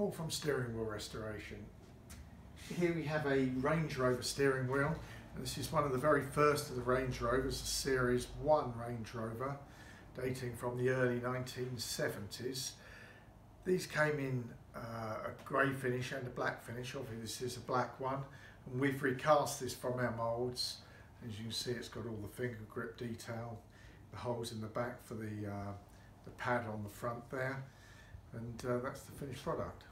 Paul from Steering Wheel Restoration. Here we have a Range Rover steering wheel, and this is one of the very first of the Range Rovers, a Series 1 Range Rover dating from the early 1970s. These came in a grey finish and a black finish. Obviously this is a black one, and we've recast this from our moulds. As you can see, it's got all the finger grip detail, the holes in the back for the pad on the front there, and that's the finished product.